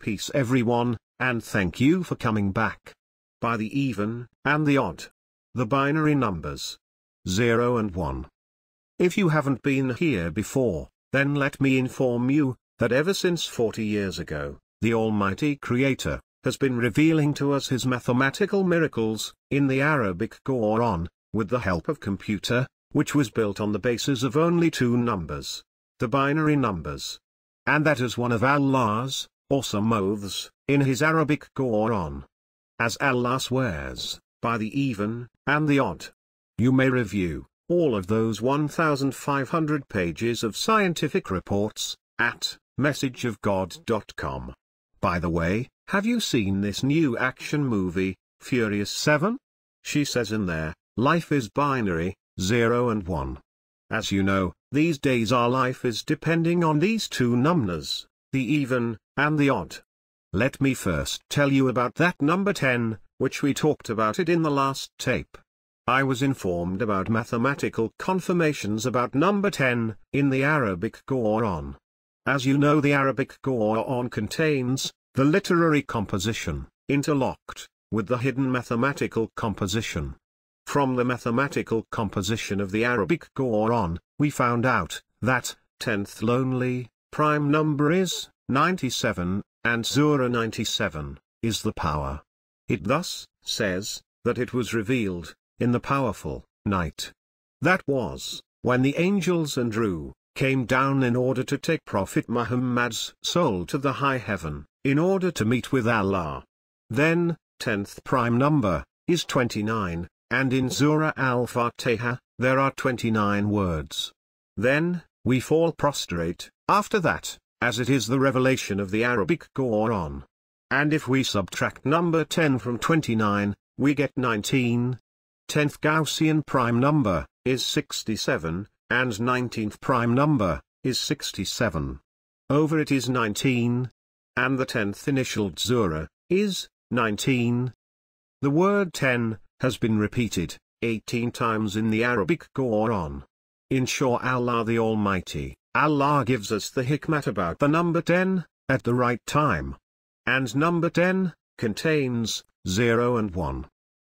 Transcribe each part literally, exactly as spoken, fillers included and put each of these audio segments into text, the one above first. Peace everyone, and thank you for coming back. By the even, and the odd. The binary numbers. zero and one. If you haven't been here before, then let me inform you, that ever since forty years ago, the Almighty Creator, has been revealing to us his mathematical miracles, in the Arabic Quran, with the help of computer, which was built on the basis of only two numbers, the binary numbers. And that is one of Allah's, awesome oaths, in his Arabic Quran. As Allah swears, by the even, and the odd. You may review all of those one thousand five hundred pages of scientific reports, at message of god dot com. By the way, have you seen this new action movie, Furious Seven? She says in there, life is binary, zero and one. As you know, these days our life is depending on these two numbers, the even, and the odd. Let me first tell you about that number ten, which we talked about it in the last tape. I was informed about mathematical confirmations about number ten, in the Arabic Quran. As you know, the Arabic Quran contains the literary composition, interlocked with the hidden mathematical composition. From the mathematical composition of the Arabic Quran, we found out that tenth lonely prime number is ninety-seven, and Surah ninety-seven is the power. It thus says that it was revealed in the powerful night. That was when the angels and ruh came down in order to take Prophet Muhammad's soul to the high heaven, in order to meet with Allah. Then, tenth prime number is twenty-nine, and in Surah al-Fateha, there are twenty-nine words. Then, we fall prostrate, after that, as it is the revelation of the Arabic Quran. And if we subtract number ten from twenty-nine, we get nineteen. tenth Gaussian prime number is sixty-seven, and nineteenth prime number is sixty-seven. Over it is nineteen. And the tenth initialed Surah is nineteen. The word ten has been repeated eighteen times in the Arabic Quran. Insha'Allah the Almighty, Allah gives us the hikmat about the number ten, at the right time. And number ten contains zero and one.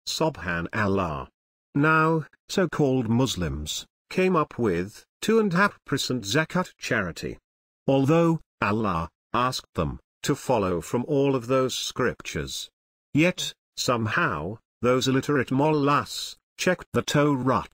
Subhanallah. Now, so-called Muslims came up with two and a half percent zakat charity. Although Allah asked them to follow from all of those scriptures, yet, somehow, those illiterate mollahs checked the Torah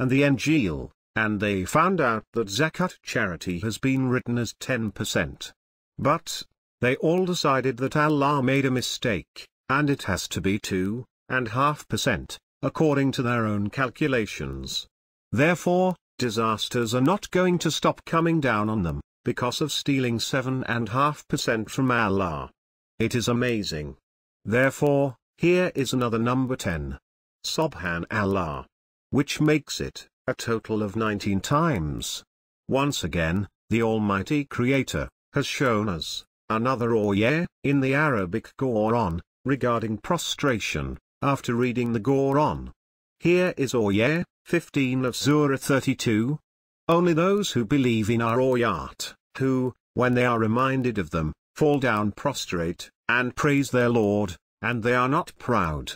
and the Injil, and they found out that zakat charity has been written as ten percent. But they all decided that Allah made a mistake, and it has to be two and a half percent, according to their own calculations. Therefore, disasters are not going to stop coming down on them, because of stealing seven and a half percent from Allah. It is amazing. Therefore, here is another number ten. Subhanallah. Which makes it a total of nineteen times. Once again, the Almighty Creator has shown us another ayah in the Arabic Quran, regarding prostration, after reading the Quran. Here is ayah fifteen of Surah thirty-two. Only those who believe in our ayat, who, when they are reminded of them, fall down prostrate, and praise their Lord, and they are not proud.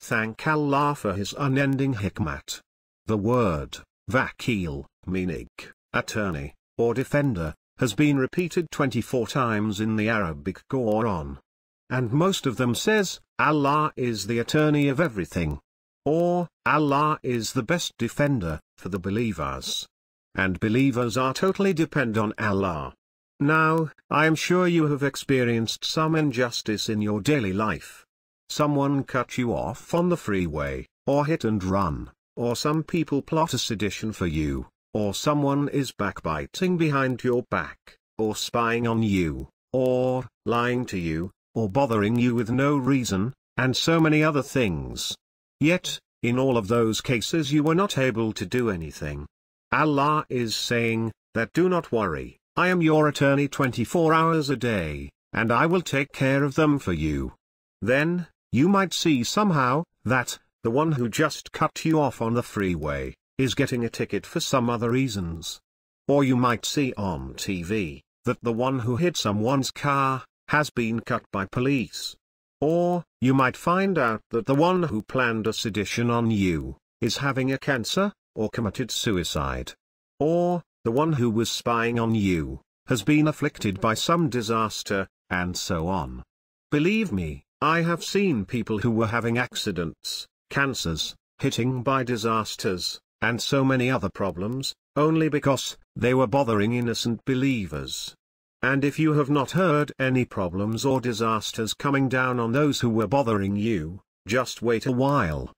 Thank Allah for his unending hikmat. The word, vakil, meaning, attorney, or defender, has been repeated twenty-four times in the Arabic Quran. And most of them says, Allah is the attorney of everything. Or, Allah is the best defender for the believers. And believers are totally depend on Allah. Now, I am sure you have experienced some injustice in your daily life. Someone cut you off on the freeway, or hit and run, or some people plot a sedition for you, or someone is backbiting behind your back, or spying on you, or lying to you, or bothering you with no reason, and so many other things. Yet, in all of those cases you were not able to do anything. Allah is saying, that do not worry, I am your attorney twenty-four hours a day, and I will take care of them for you. Then, you might see somehow, that, the one who just cut you off on the freeway, is getting a ticket for some other reasons. Or you might see on T V, that the one who hit someone's car, has been cut by police. Or, you might find out that the one who planned a sedition on you is having a cancer, or committed suicide. Or, the one who was spying on you has been afflicted by some disaster, and so on. Believe me, I have seen people who were having accidents, cancers, hitting by disasters, and so many other problems, only because they were bothering innocent believers. And if you have not heard any problems or disasters coming down on those who were bothering you, just wait a while.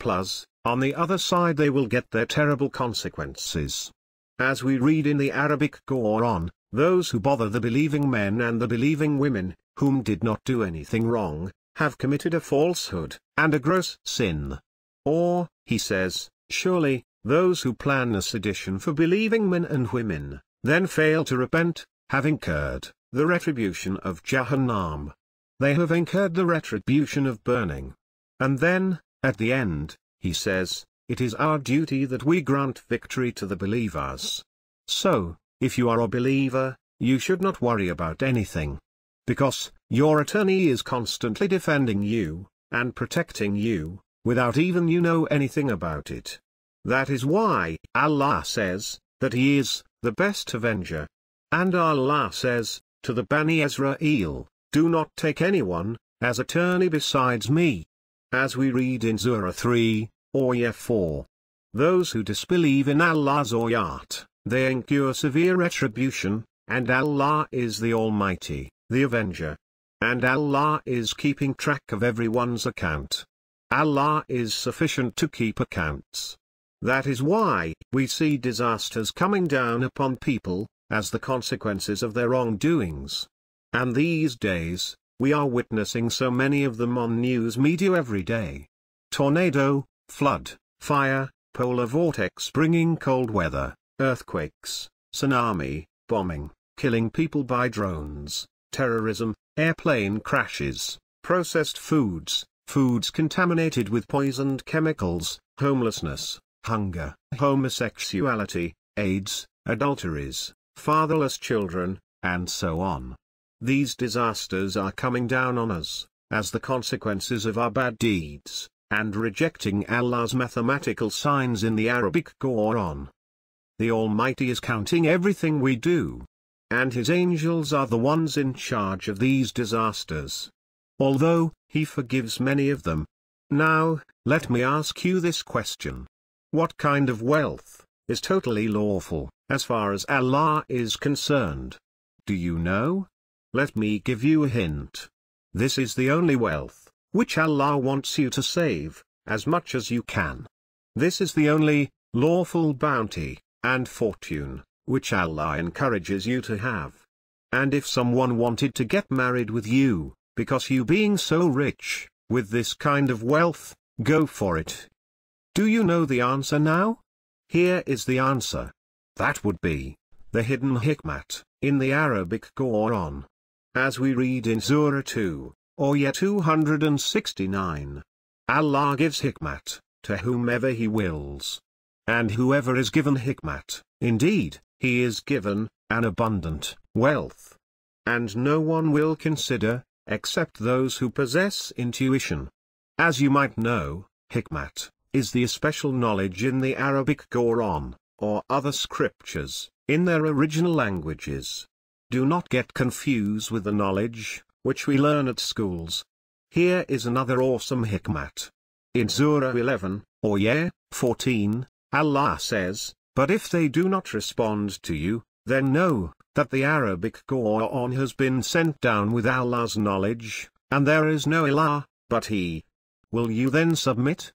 Plus, on the other side they will get their terrible consequences. As we read in the Arabic Quran, those who bother the believing men and the believing women, whom did not do anything wrong, have committed a falsehood, and a gross sin. Or, he says, surely, those who plan a sedition for believing men and women, then fail to repent, have incurred the retribution of Jahannam. They have incurred the retribution of burning. And then, at the end, he says, it is our duty that we grant victory to the believers. So, if you are a believer, you should not worry about anything. Because, your attorney is constantly defending you, and protecting you, without even you know anything about it. That is why Allah says, that He is the best avenger. And Allah says, to the Bani Israel, do not take anyone as attorney besides me. As we read in Surah three, Ayah four. Those who disbelieve in Allah's ayat, they incur severe retribution, and Allah is the Almighty, the Avenger. And Allah is keeping track of everyone's account. Allah is sufficient to keep accounts. That is why we see disasters coming down upon people, as the consequences of their wrongdoings. And these days, we are witnessing so many of them on news media every day. Tornado, flood, fire, polar vortex bringing cold weather, earthquakes, tsunami, bombing, killing people by drones, terrorism, airplane crashes, processed foods, foods contaminated with poisoned chemicals, homelessness, hunger, homosexuality, AIDS, adulteries, fatherless children, and so on. These disasters are coming down on us, as the consequences of our bad deeds, and rejecting Allah's mathematical signs in the Arabic Quran. The Almighty is counting everything we do. And His angels are the ones in charge of these disasters. Although, He forgives many of them. Now, let me ask you this question. What kind of wealth is totally lawful, as far as Allah is concerned? Do you know? Let me give you a hint. This is the only wealth which Allah wants you to save, as much as you can. This is the only lawful bounty and fortune which Allah encourages you to have. And if someone wanted to get married with you, because you being so rich, with this kind of wealth, go for it. Do you know the answer now? Here is the answer. That would be the hidden hikmat in the Arabic Quran. As we read in Surah two, Ayah two hundred sixty-nine. Allah gives hikmat to whomever He wills. And whoever is given hikmat, indeed, he is given an abundant wealth. And no one will consider, except those who possess intuition. As you might know, hikmat is the especial knowledge in the Arabic Quran, or other scriptures, in their original languages. Do not get confused with the knowledge which we learn at schools. Here is another awesome hikmat. In Surah eleven, or Ayah fourteen, Allah says, but if they do not respond to you, then know that the Arabic Quran has been sent down with Allah's knowledge, and there is no Allah but He. Will you then submit?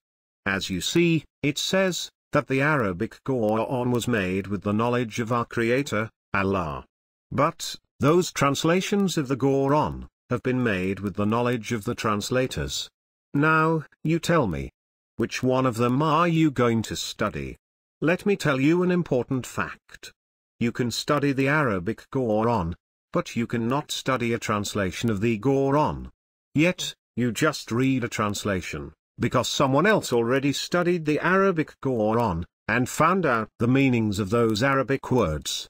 As you see, it says that the Arabic Quran was made with the knowledge of our Creator, Allah. But those translations of the Quran have been made with the knowledge of the translators. Now, you tell me, which one of them are you going to study? Let me tell you an important fact. You can study the Arabic Quran, but you cannot study a translation of the Quran. Yet, you just read a translation, because someone else already studied the Arabic Quran, and found out the meanings of those Arabic words,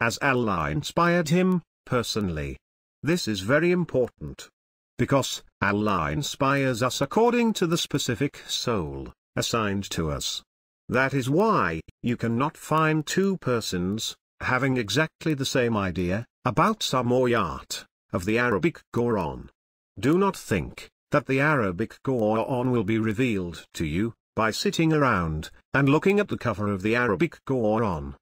as Allah inspired him, personally. This is very important, because Allah inspires us according to the specific soul assigned to us. That is why you cannot find two persons having exactly the same idea about some ayat of the Arabic Quran. Do not think that the Arabic Quran will be revealed to you by sitting around and looking at the cover of the Arabic Quran.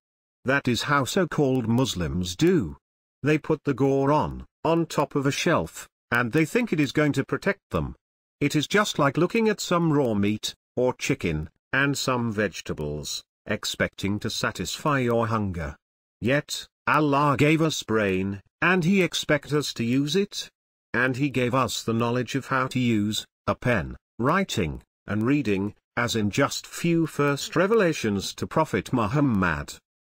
That is how so-called Muslims do. They put the Quran on top of a shelf, and they think it is going to protect them. It is just like looking at some raw meat, or chicken, and some vegetables, expecting to satisfy your hunger. Yet, Allah gave us brain, and He expects us to use it. And He gave us the knowledge of how to use a pen, writing, and reading, as in just few first revelations to Prophet Muhammad.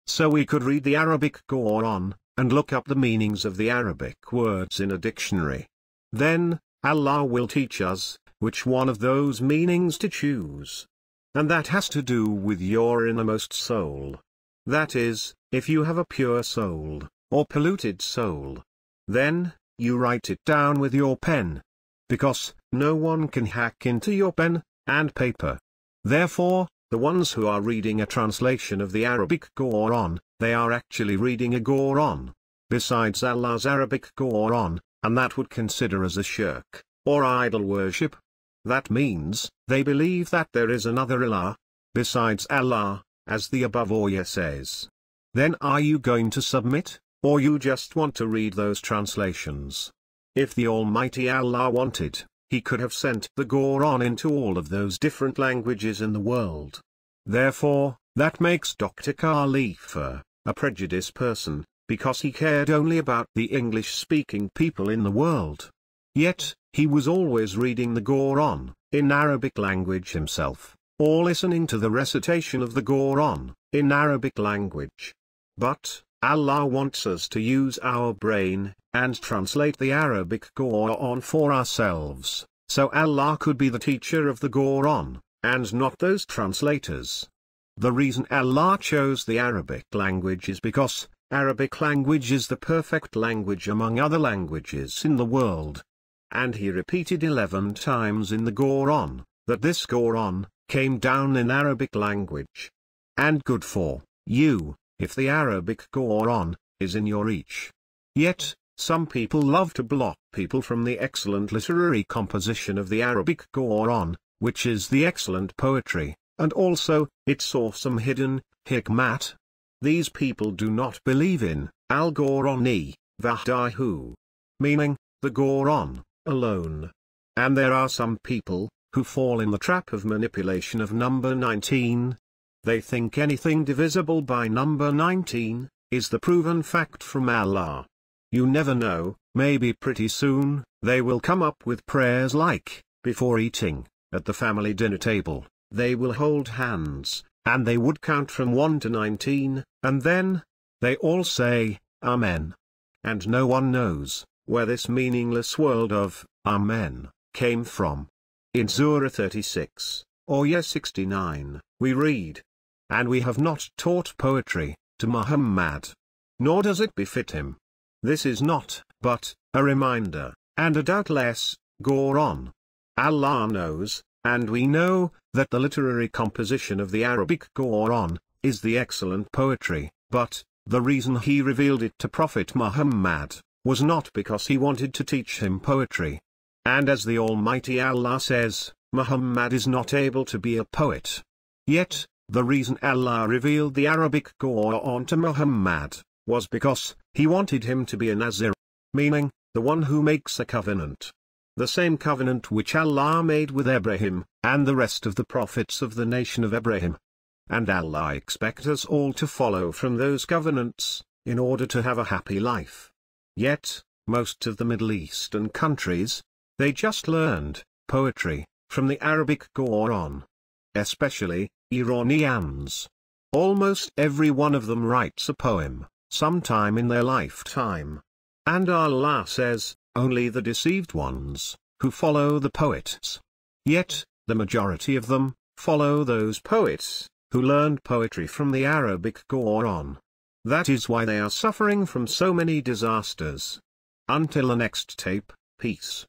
So we could read the Arabic Quran, and look up the meanings of the Arabic words in a dictionary. Then, Allah will teach us which one of those meanings to choose. And that has to do with your innermost soul. That is, if you have a pure soul, or polluted soul, then you write it down with your pen. Because no one can hack into your pen and paper. Therefore, the ones who are reading a translation of the Arabic Quran, they are actually reading a Quran besides Allah's Arabic Quran, and that would consider as a shirk, or idol worship. That means they believe that there is another Allah besides Allah, as the above ayah says. Then are you going to submit, or you just want to read those translations? If the Almighty Allah wanted, He could have sent the Quran into all of those different languages in the world. Therefore, that makes Doctor Khalifa a prejudiced person, because he cared only about the English-speaking people in the world. Yet, he was always reading the Quran in Arabic language himself, or listening to the recitation of the Quran in Arabic language. But Allah wants us to use our brain and translate the Arabic Quran for ourselves, so Allah could be the teacher of the Quran, and not those translators. The reason Allah chose the Arabic language is because Arabic language is the perfect language among other languages in the world. And He repeated eleven times in the Quran that this Quran came down in Arabic language. And good for you if the Arabic Quran is in your reach. Yet, some people love to block people from the excellent literary composition of the Arabic Quran, which is the excellent poetry, and also its awesome hidden hikmat. These people do not believe in al-Qurani wahdahu, meaning the Quran alone. And there are some people who fall in the trap of manipulation of number nineteen. They think anything divisible by number nineteen is the proven fact from Allah. You never know, maybe pretty soon they will come up with prayers like, before eating, at the family dinner table, they will hold hands, and they would count from one to nineteen, and then they all say, Amen. And no one knows where this meaningless word of Amen came from. In Surah thirty-six, or Ayah sixty-nine, we read, "And we have not taught poetry to Muhammad, nor does it befit him." This is not but a reminder, and a doubtless Quran. Allah knows, and we know, that the literary composition of the Arabic Quran is the excellent poetry, but the reason He revealed it to Prophet Muhammad was not because He wanted to teach him poetry. And as the Almighty Allah says, Muhammad is not able to be a poet. Yet, the reason Allah revealed the Arabic Quran to Muhammad was because He wanted him to be a Nazir, meaning the one who makes a covenant. The same covenant which Allah made with Abraham and the rest of the prophets of the nation of Abraham. And Allah expects us all to follow from those covenants in order to have a happy life. Yet, most of the Middle Eastern countries, they just learned poetry from the Arabic Quran. Especially Iranians. Almost every one of them writes a poem sometime in their lifetime. And Allah says, only the deceived ones, who follow the poets. Yet, the majority of them follow those poets who learned poetry from the Arabic Quran. That is why they are suffering from so many disasters. Until the next tape, peace.